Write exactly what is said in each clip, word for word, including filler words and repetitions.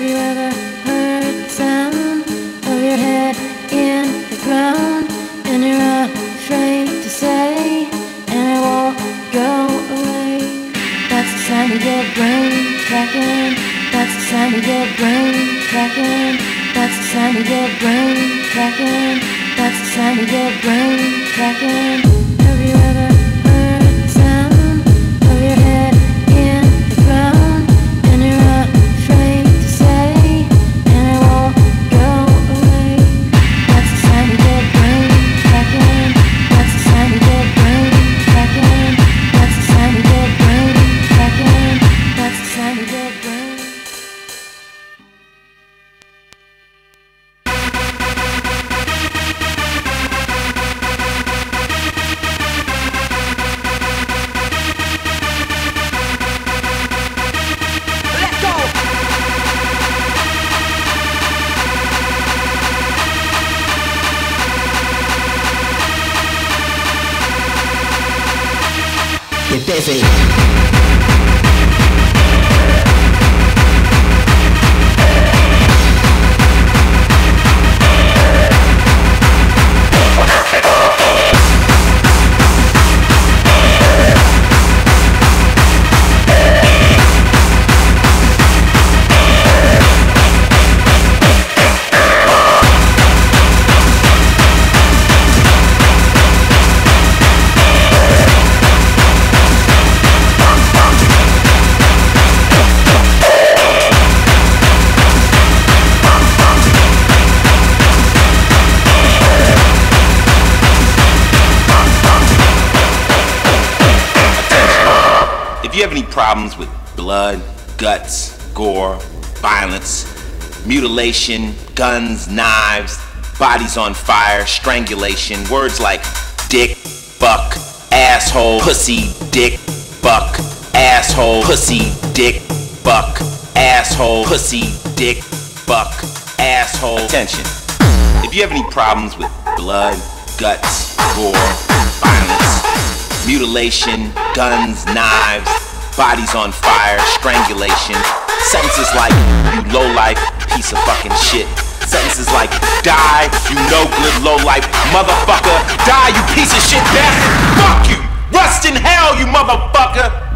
Have you ever heard the sound of your head in the ground? And you're afraid to say, and it won't go away. That's the sound of your brain cracking. That's the sound of your brain cracking. That's the sound of your brain cracking. That's the sound of your brain cracking. Have you ever heard the sound of your head in the ground? And you're afraid to say, and it won't go away. That's the sound of your brain cracking. That's the sound of your brain cracking. That's the sound of your brain cracking. That's the sound of your brain. You're busy. If you have any problems with blood, guts, gore, violence, mutilation, guns, knives, bodies on fire, strangulation, words like dick, buck, asshole, pussy, dick, buck, asshole, pussy, dick, buck, asshole, pussy, dick, buck, asshole. Attention. If you have any problems with blood, guts, gore, violence, mutilation, guns, knives, bodies on fire, strangulation, sentences like, you lowlife, piece of fucking shit. Sentences like, die, you no good lowlife, motherfucker. Die, you piece of shit bastard. Fuck you. Rust in hell, you motherfucker.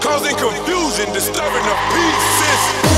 Causing confusion, disturbing the peace, sis.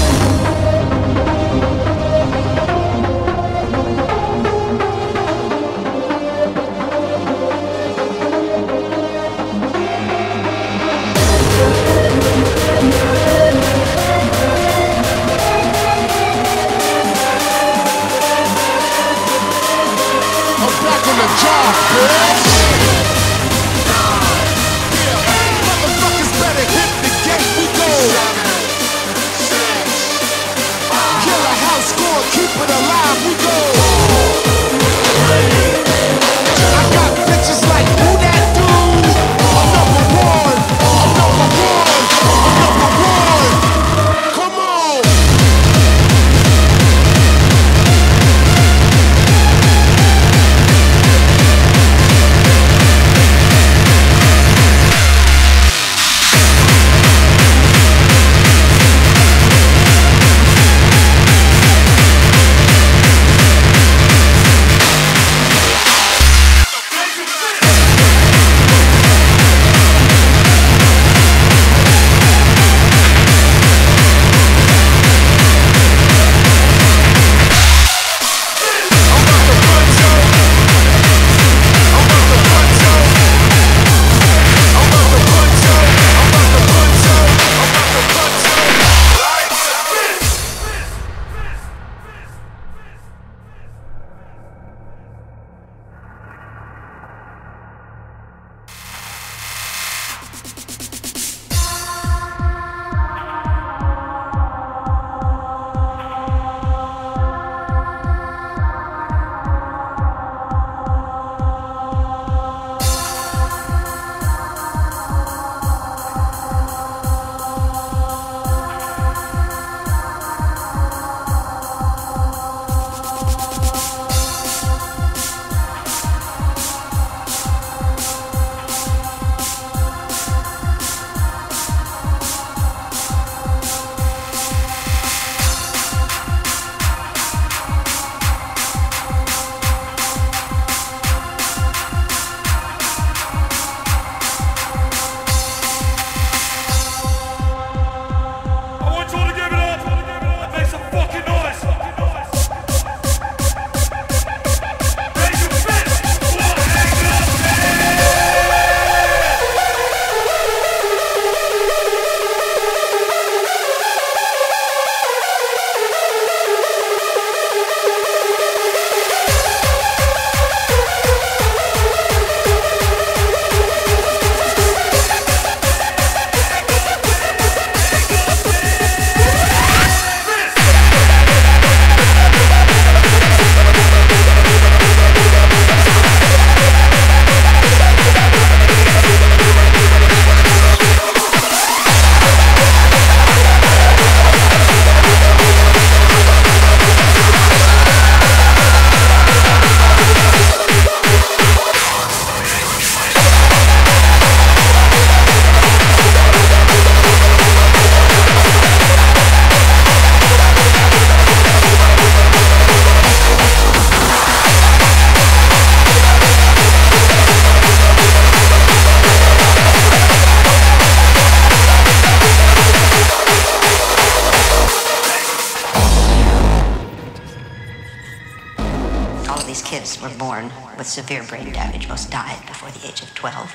kids were born with severe brain damage must die before the age of twelve.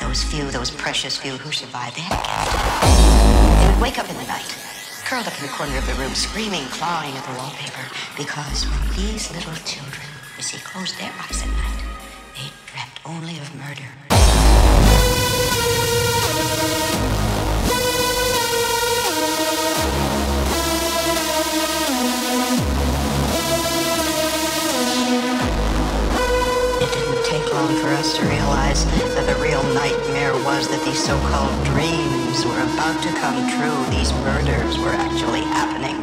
Those few, those precious few who survived, they had a cat. They would wake up in the night, curled up in the corner of the room, screaming, clawing at the wallpaper, because when these little children, you see, closed their eyes at night, they dreamt only of murder. For us to realize that the real nightmare was that these so-called dreams were about to come true. These murders were actually happening.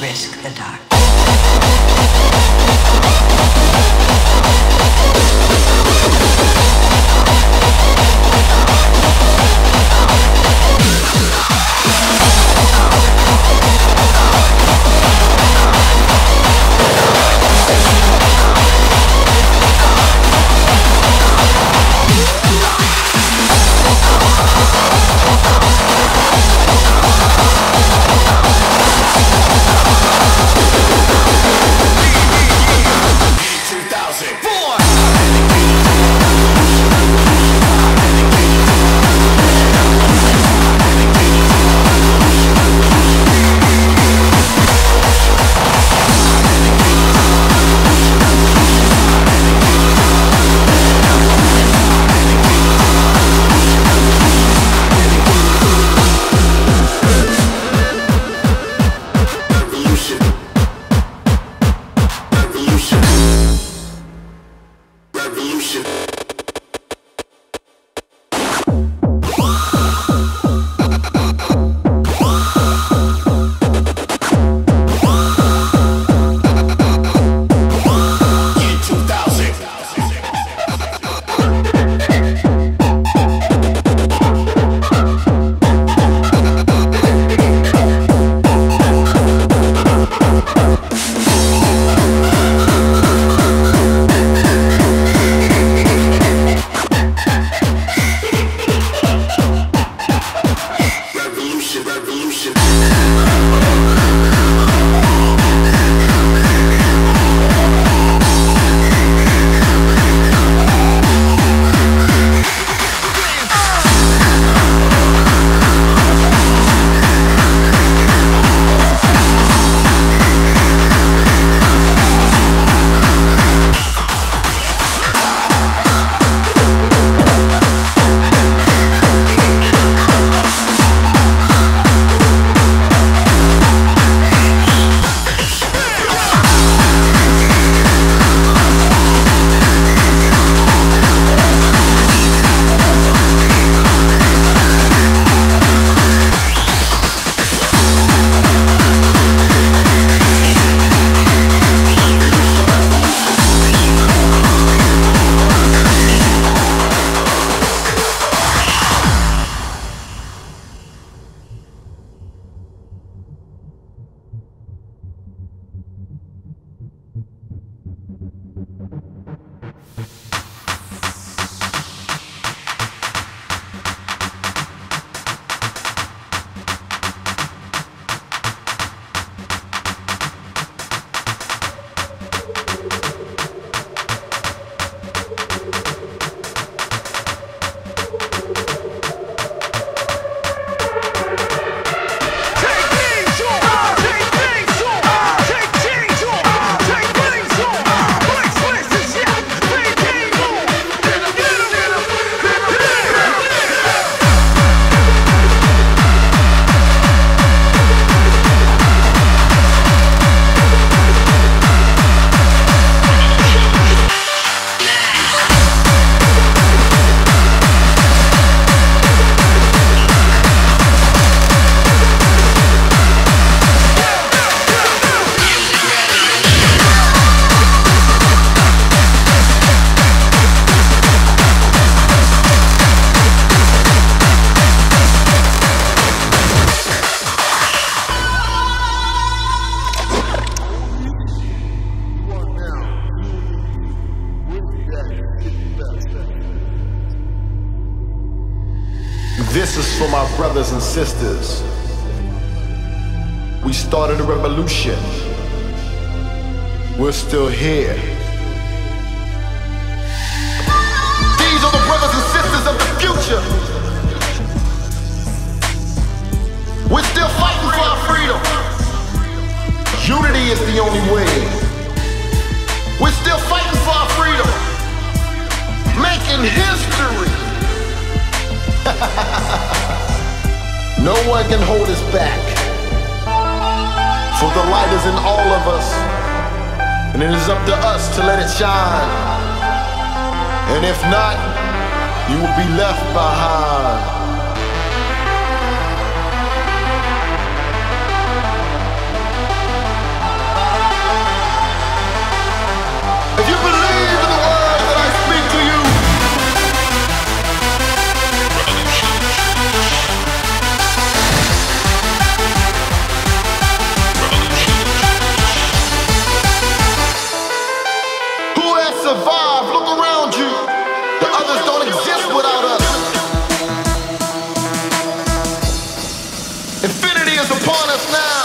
Risk the dark. This is for my brothers and sisters. We started a revolution. We're still here. These are the brothers and sisters of the future. We're still fighting for our freedom. Unity is the only way. We're still fighting for our freedom. Making history. No one can hold us back, for the light is in all of us, and it is up to us to let it shine. And if not, you will be left behind. If you believe in the words that I speak to you, upon us now.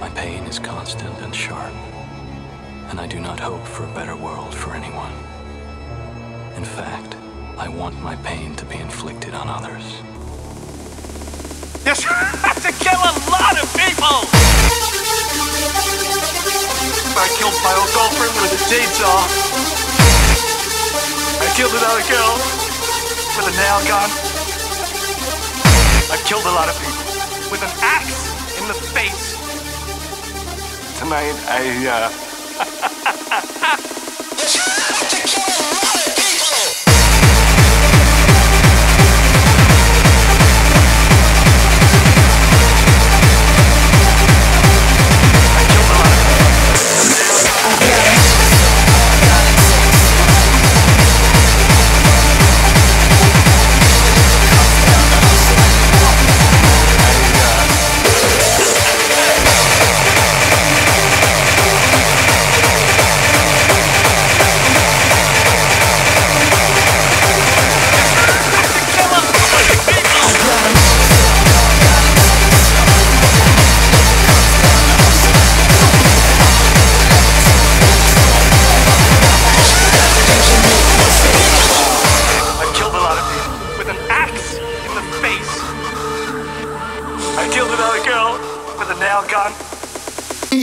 My pain is constant and sharp, and I do not hope for a better world for anyone. In fact, I want my pain to be inflicted on others. Yes, you have to kill a lot of people! I killed my old girlfriend with a chainsaw. I killed another girl with a nail gun. I killed a lot of people with an axe in the face. Tonight, I, uh...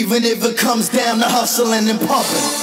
even if it comes down to hustling and pumping.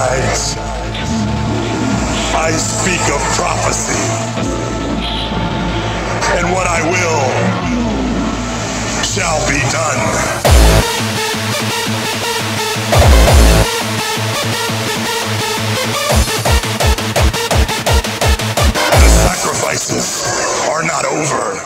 sides. I speak of prophecy and what I will shall be done. The sacrifices are not over.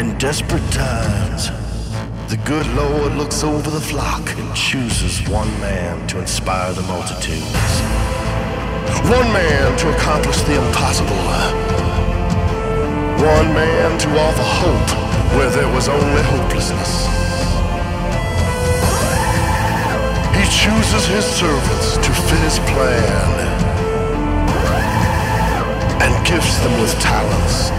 In desperate times, the good Lord looks over the flock and chooses one man to inspire the multitudes. One man to accomplish the impossible. One man to offer hope where there was only hopelessness. He chooses his servants to fit his plan and gifts them with talents.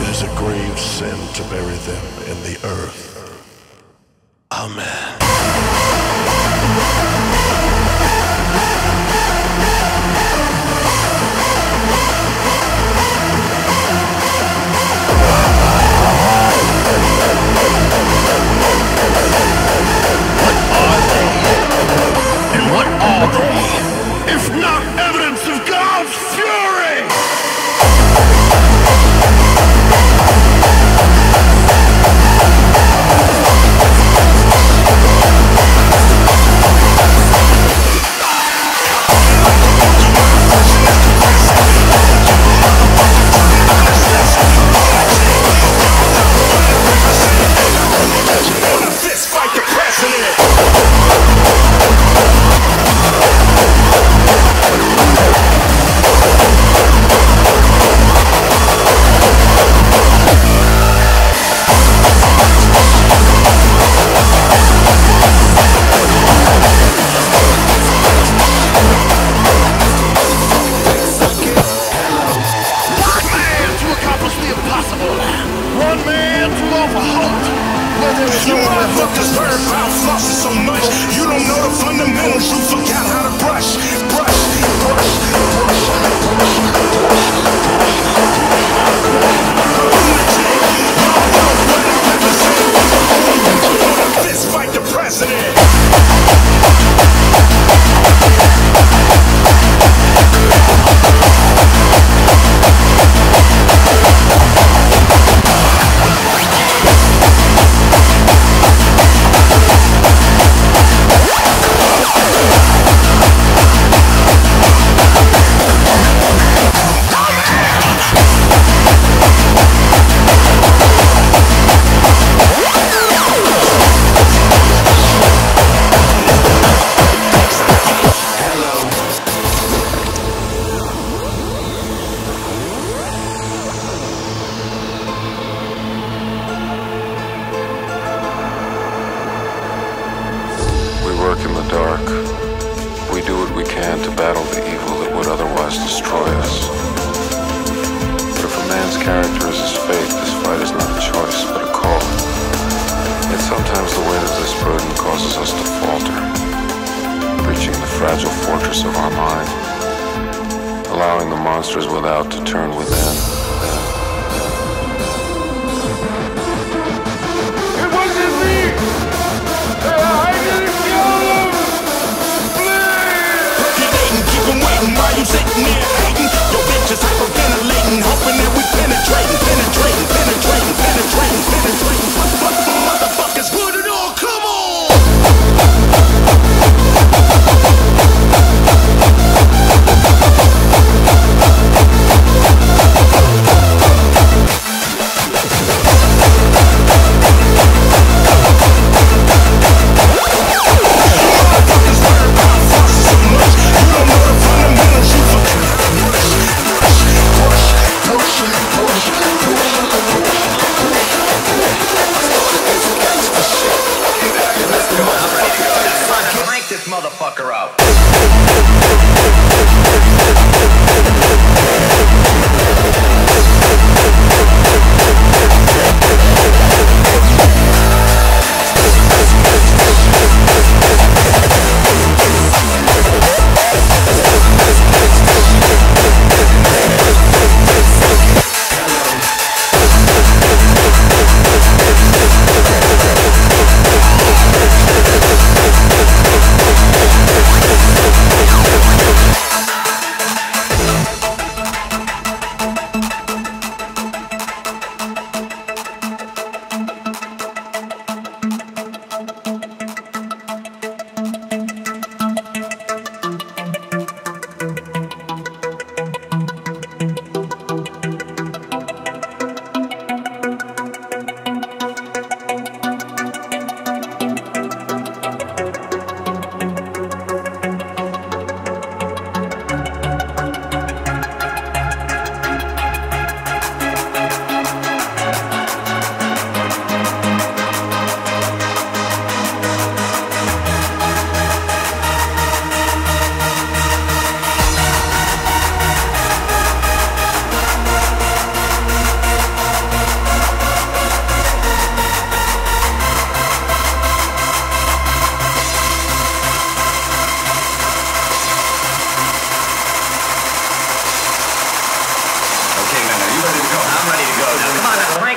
It is a grave sin to bury them in the earth. Amen. Character is his faith. This fight is not a choice, but a call. It's a causes us to falter, breaching the fragile fortress of our mind, allowing the monsters without to turn within. You sitting there hating, your bitch is hyperventilating, hoping that we penetrating, penetrating, penetrating, penetrating, penetrating. Fuck the motherfuckers, put it on, come on! Motherfucker out.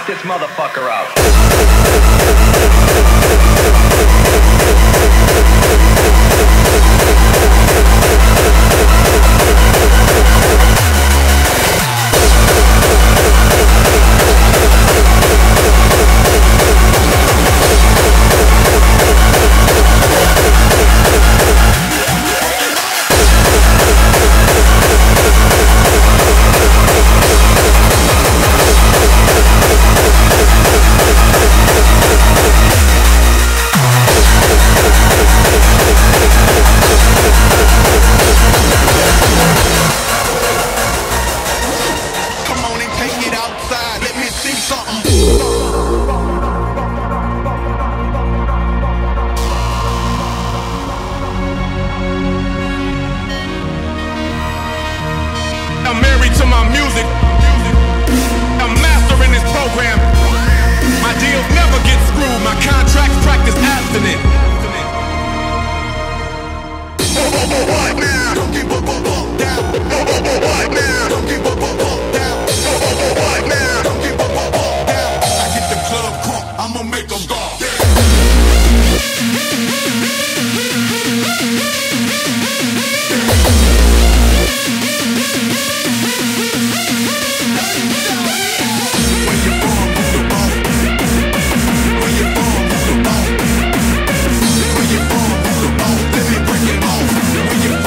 This motherfucker out. When you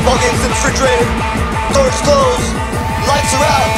Logins in the refrigerator, doors closed, lights are out.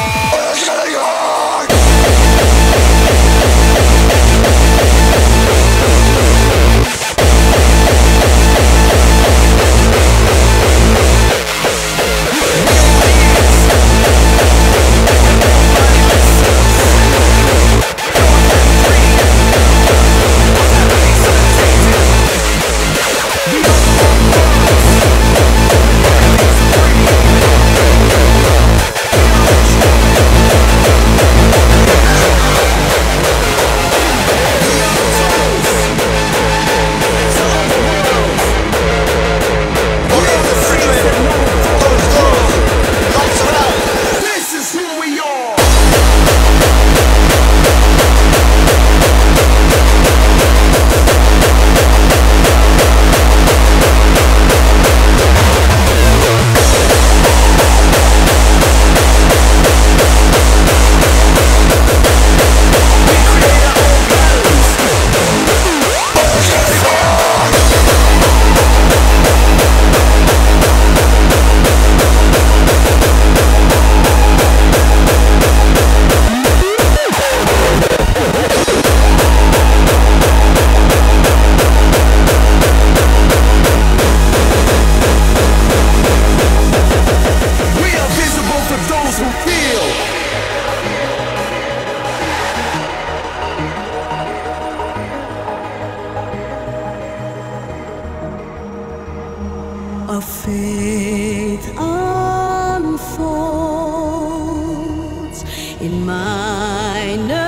A faith unfolds in minor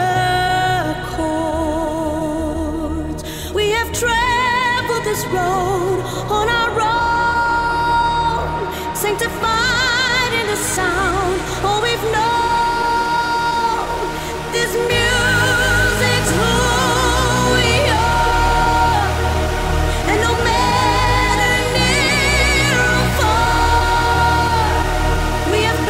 chords. We have traveled this road on our own, sanctified in the sound. All we've known, this music's who we are, and no matter who we are.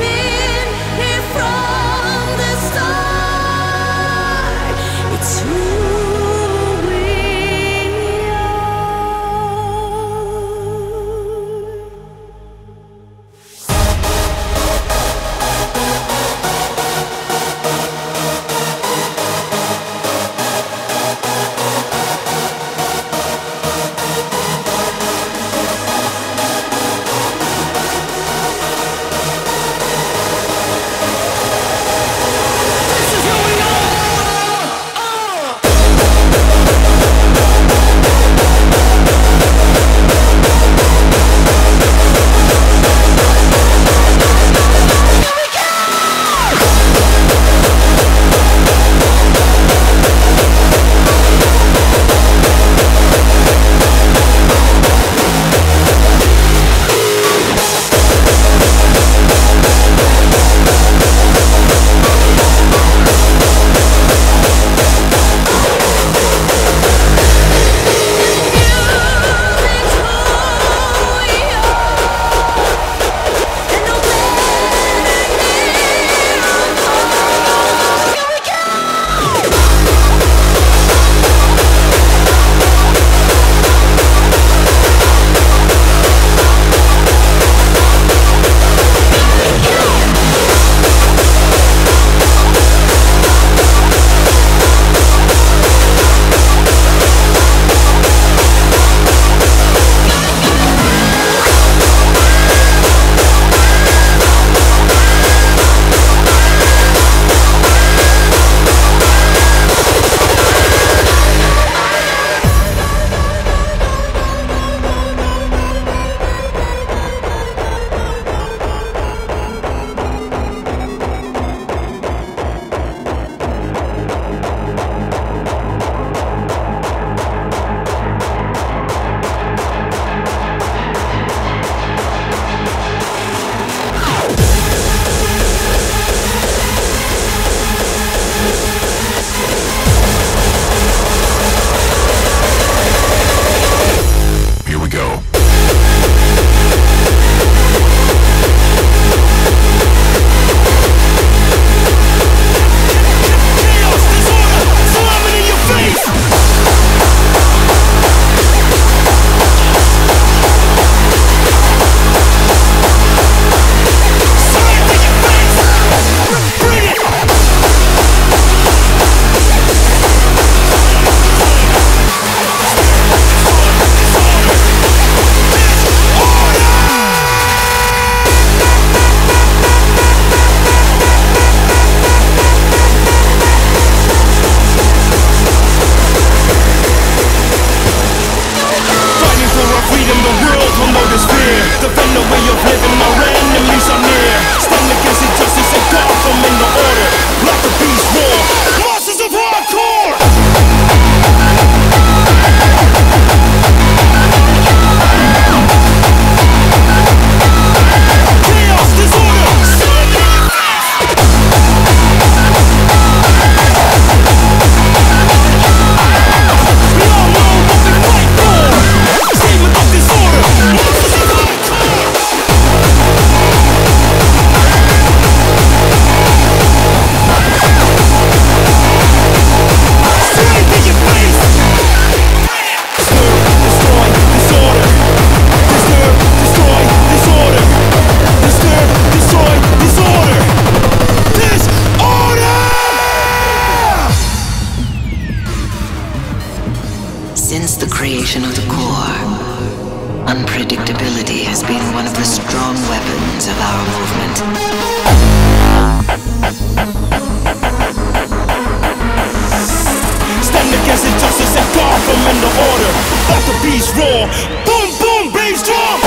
roar. Boom, boom, bass drum.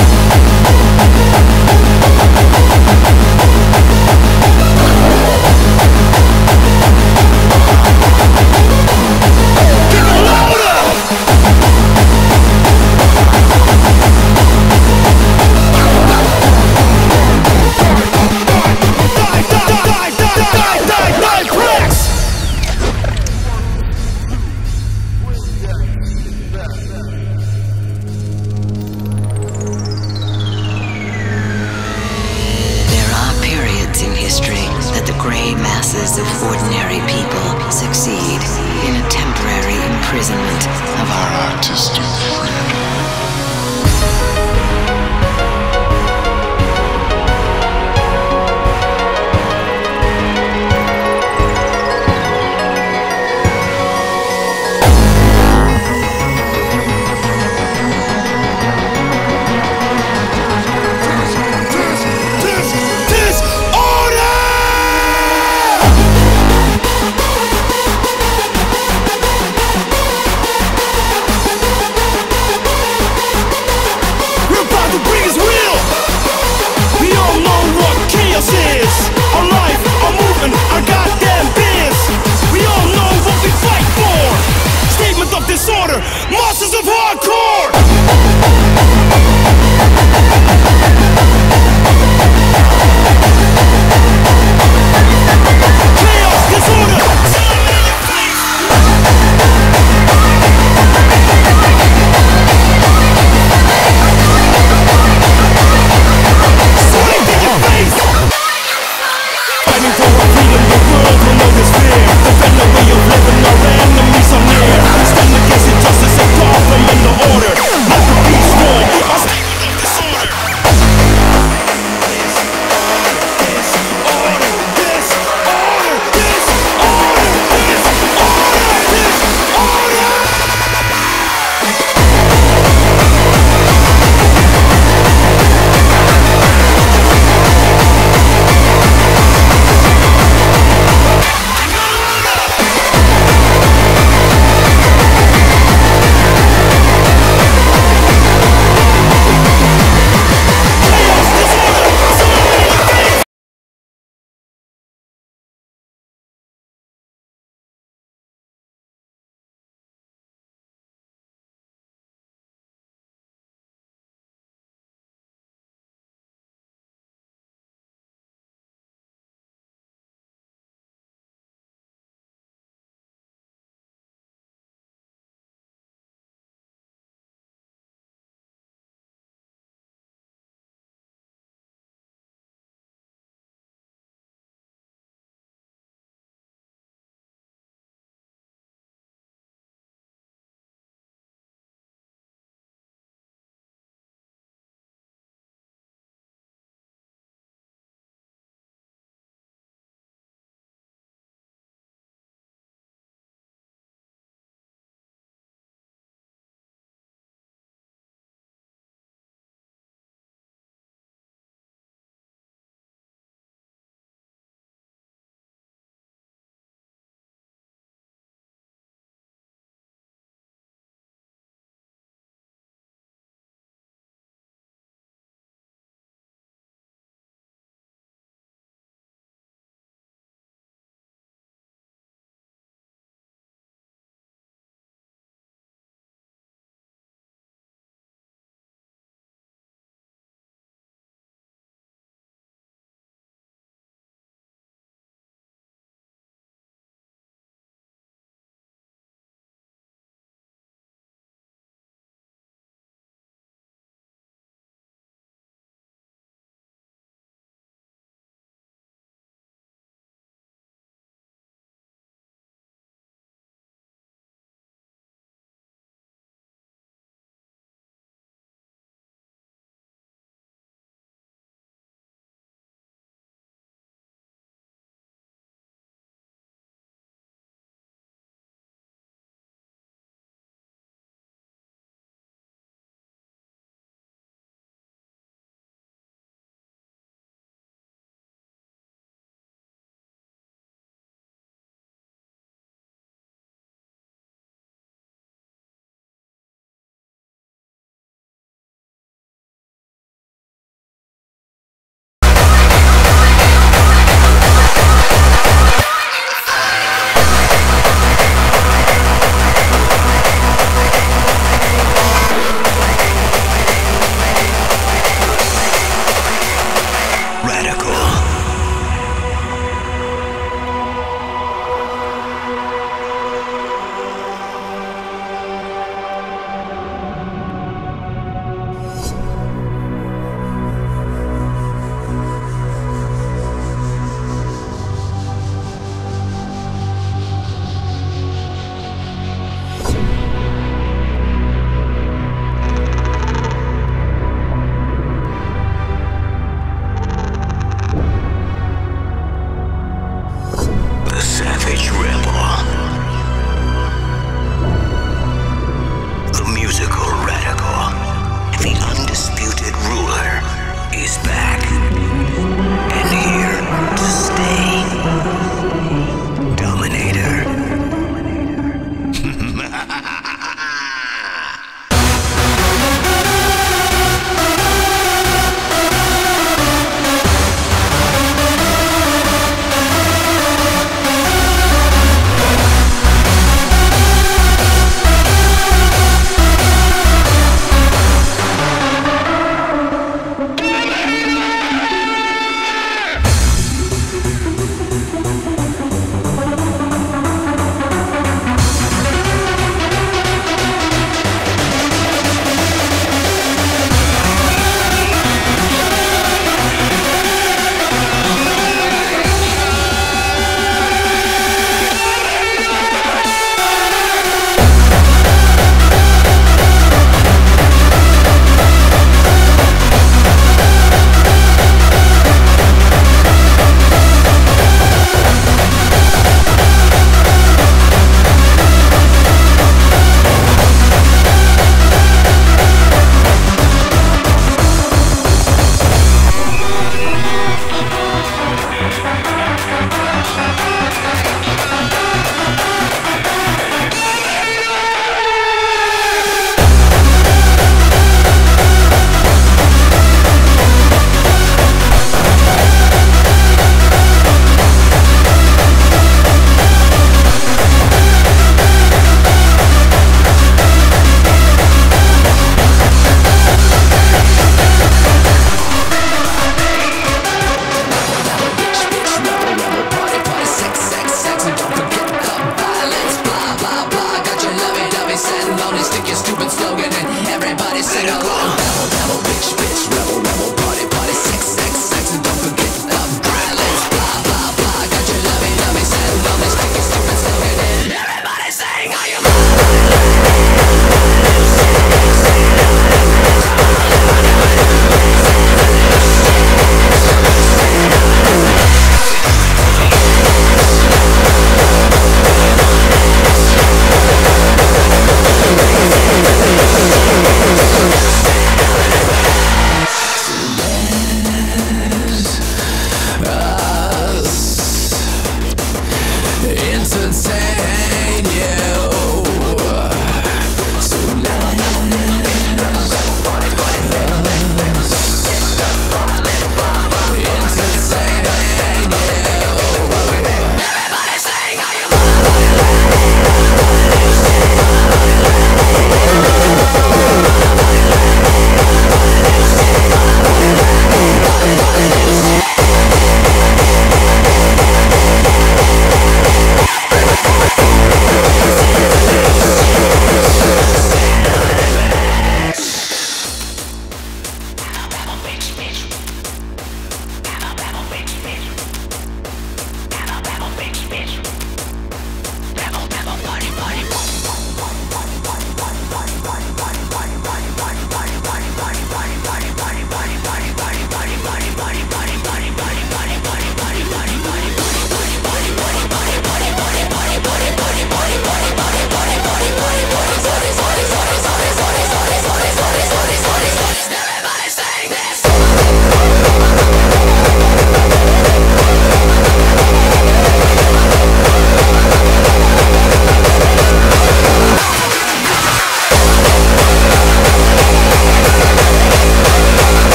Masses of ordinary people succeed in a temporary imprisonment of our artistic freedom.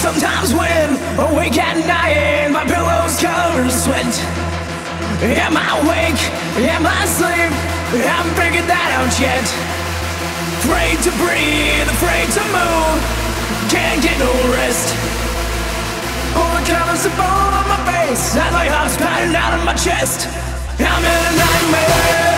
Sometimes when awake at night, my pillow's covered in sweat. Am I awake? Am I asleep? I haven't figured that out yet. Afraid to breathe, afraid to move, can't get no rest. All the colors are falling on my face as my heart's pounding out of my chest. I'm in a nightmare.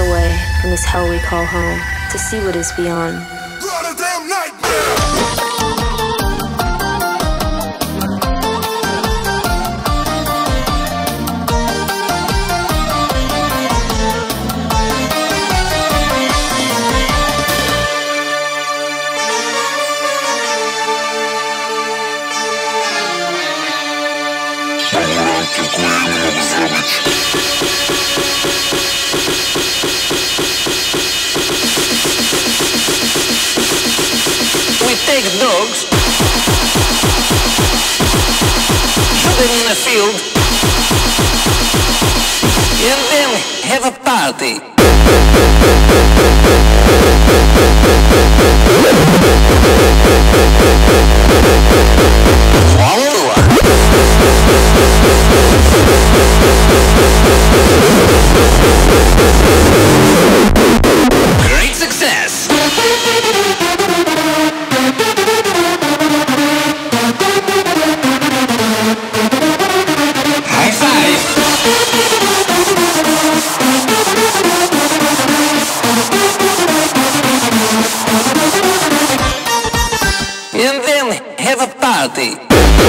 Away from this hell we call home, to see what is beyond. Rotterdam nightmare! Take dogs, shoot them in the field, and then have a party. Great success! And then have a party.